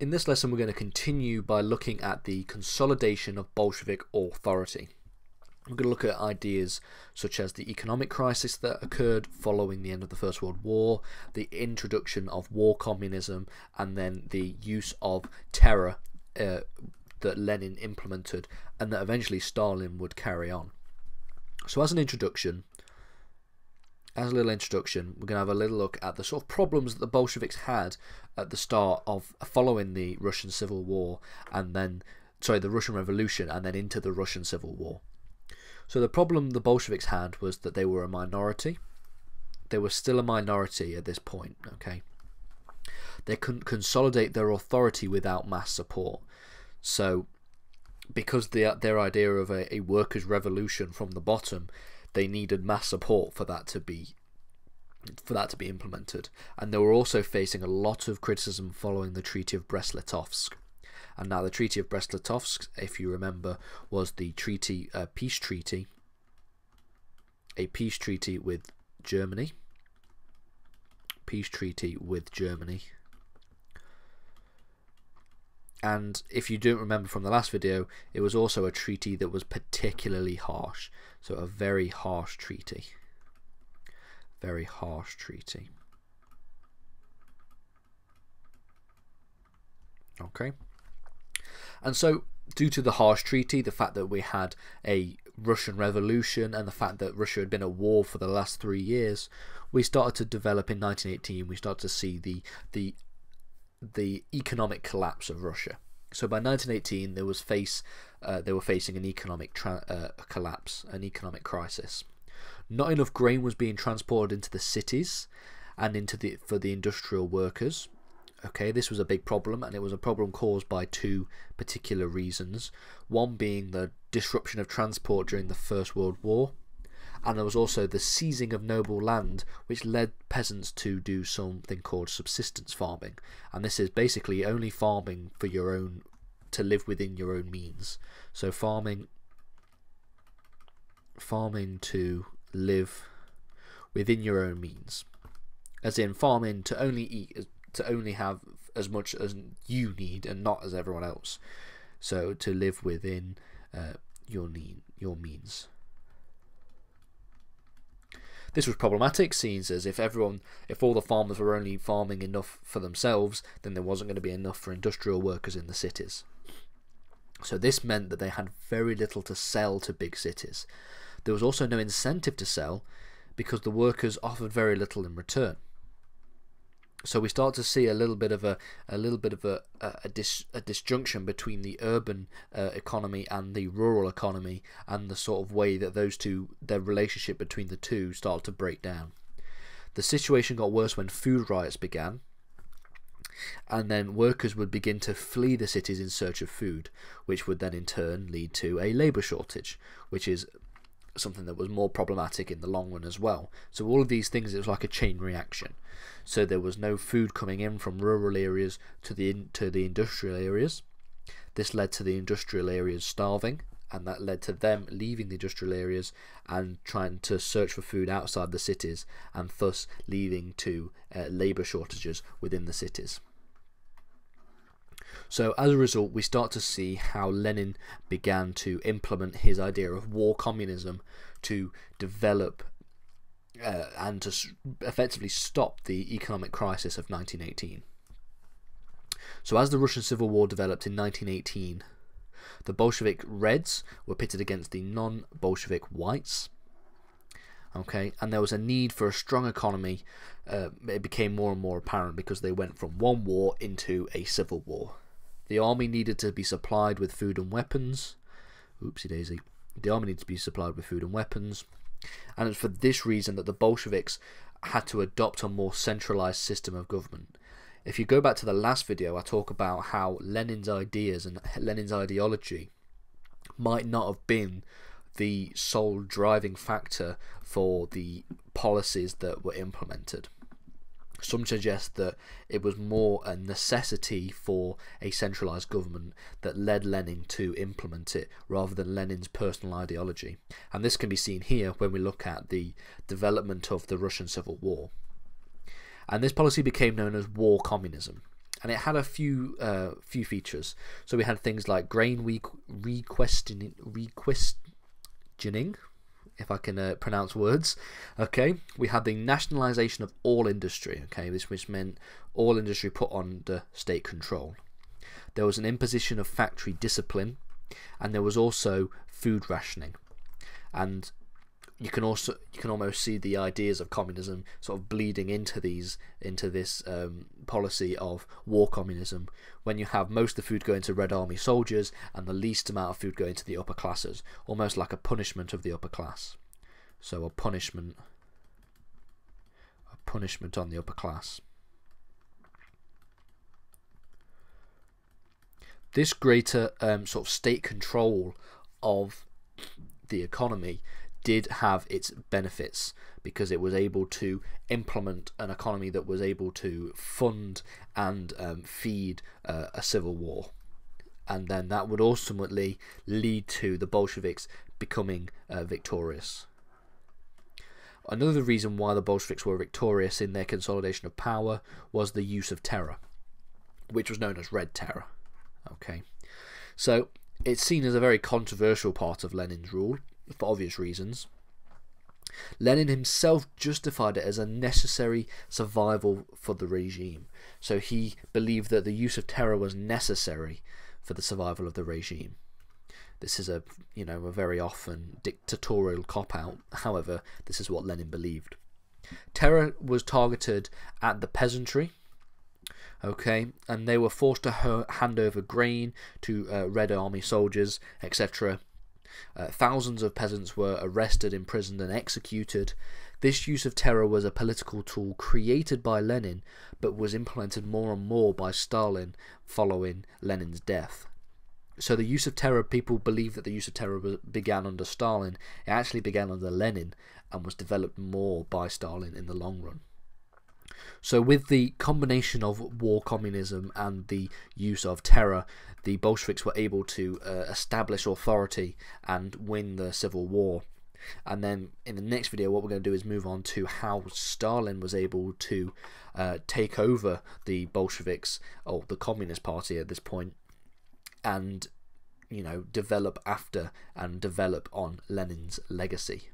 In this lesson we're going to continue by looking at the consolidation of Bolshevik authority. We're going to look at ideas such as the economic crisis that occurred following the end of the First World War, the introduction of war communism, and then the use of terror that Lenin implemented and that eventually Stalin would carry on. So as a little introduction, we're going to have a little look at the sort of problems that the Bolsheviks had at the start of following the Russian Civil War and then, sorry, the Russian Revolution and then into the Russian Civil War. So the problem the Bolsheviks had was that they were a minority. They were still a minority at this point, okay? They couldn't consolidate their authority without mass support. So because their idea of a workers' revolution from the bottom, they needed mass support for that to be implemented, and they were also facing a lot of criticism following the Treaty of Brest-Litovsk. And now the Treaty of Brest-Litovsk, if you remember, was the peace treaty with Germany. Peace treaty with Germany. And if you don't remember from the last video, it was also a treaty that was particularly harsh. So a very harsh treaty. Very harsh treaty. Okay. And so due to the harsh treaty, the fact that we had a Russian Revolution and the fact that Russia had been at war for the last 3 years, we started to develop in 1918, we started to see the economic collapse of Russia. So by 1918, they were facing an economic collapse, an economic crisis. Not enough grain was being transported into the cities and for the industrial workers. Okay, this was a big problem, and it was a problem caused by two particular reasons. One being the disruption of transport during the First World War, and there was also the seizing of noble land, which led peasants to do something called subsistence farming. And this is basically only farming for your own, to live within your own means. So farming to live within your own means, as in farming to only eat, to only have as much as you need and not as everyone else. So to live within your means. This was problematic, seeing as if all the farmers were only farming enough for themselves, then there wasn't going to be enough for industrial workers in the cities. So this meant that they had very little to sell to big cities. There was also no incentive to sell because the workers offered very little in return. So we start to see a little bit of a disjunction between the urban economy and the rural economy, and the sort of way that their relationship between the two started to break down. The situation got worse when food riots began, and then workers would begin to flee the cities in search of food, which would then in turn lead to a labour shortage, which is something that was more problematic in the long run as well. So all of these things, it was like a chain reaction. So there was no food coming in from rural areas to the industrial areas. This led to the industrial areas starving, and that led to them leaving the industrial areas and trying to search for food outside the cities, and thus leading to labour shortages within the cities. So as a result, we start to see how Lenin began to implement his idea of war communism to develop and to effectively stop the economic crisis of 1918. So as the Russian Civil War developed in 1918, the Bolshevik Reds were pitted against the non-Bolshevik Whites. Okay, and there was a need for a strong economy. It became more and more apparent because they went from one war into a civil war. The army needed to be supplied with food and weapons. Oopsie daisy. The army needed to be supplied with food and weapons. And it's for this reason that the Bolsheviks had to adopt a more centralized system of government. If you go back to the last video, I talk about how Lenin's ideas and Lenin's ideology might not have been the sole driving factor for the policies that were implemented. Some suggest that it was more a necessity for a centralised government that led Lenin to implement it, rather than Lenin's personal ideology. And this can be seen here when we look at the development of the Russian Civil War. And this policy became known as War Communism. and it had a few few features. So we had things like grain requestioning, if I can pronounce words. Okay, we had the nationalization of all industry. Okay, this which meant all industry put under state control. There was an imposition of factory discipline, and there was also food rationing. And you can almost see the ideas of communism sort of bleeding into this policy of war communism, when you have most of the food going to Red Army soldiers and the least amount of food going to the upper classes, almost like a punishment of the upper class. So a punishment on the upper class. This greater sort of state control of the economy did have its benefits, because it was able to implement an economy that was able to fund and feed a civil war. And then that would ultimately lead to the Bolsheviks becoming victorious. Another reason why the Bolsheviks were victorious in their consolidation of power was the use of terror, which was known as Red Terror. Okay, so it's seen as a very controversial part of Lenin's rule, for obvious reasons. Lenin himself justified it as a necessary survival for the regime. So he believed that the use of terror was necessary for the survival of the regime. This is a, you know, a very often dictatorial cop-out. However, this is what Lenin believed. Terror was targeted at the peasantry. Okay, and they were forced to hand over grain to Red Army soldiers, etc. Thousands of peasants were arrested, imprisoned, and executed. This use of terror was a political tool created by Lenin, but was implemented more and more by Stalin following Lenin's death. So the use of terror, people believe that the use of terror began under Stalin. It actually began under Lenin and was developed more by Stalin in the long run. So with the combination of war communism and the use of terror, the Bolsheviks were able to establish authority and win the Civil War. And then in the next video what we're going to do is move on to how Stalin was able to take over the Bolsheviks, or the Communist Party at this point, and, you know, develop after and develop on Lenin's legacy.